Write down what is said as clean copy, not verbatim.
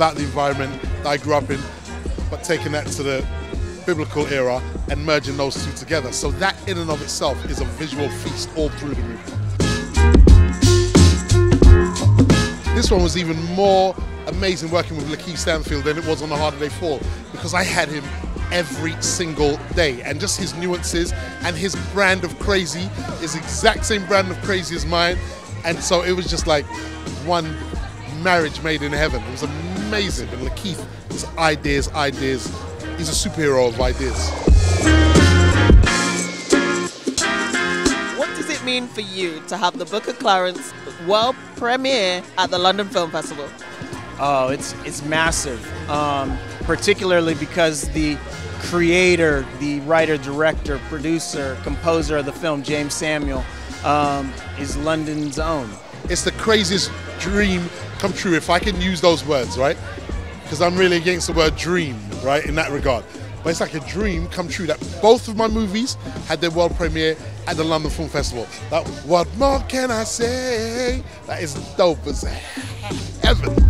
about the environment that I grew up in, but taking that to the biblical era and merging those two together. So that in and of itself is a visual feast all through the movie. This one was even more amazing working with Lakeith Stanfield than it was on A Harder Day Fall, because I had him every single day, and just his nuances and his brand of crazy is the exact same brand of crazy as mine, and so it was just like one marriage made in heaven. It was amazing. And Lakeith is ideas. He's a superhero of ideas. What does it mean for you to have The Book of Clarence world premiere at the London Film Festival? Oh, it's massive, particularly because the creator, the writer, director, producer, composer of the film, Jeymes Samuel, is London's own. It's the craziest dream come true, if I can use those words, right? Because I'm really against the word dream, right, in that regard. But it's like a dream come true that both of my movies had their world premiere at the London Film Festival. Like, what more can I say? That is dope as heaven.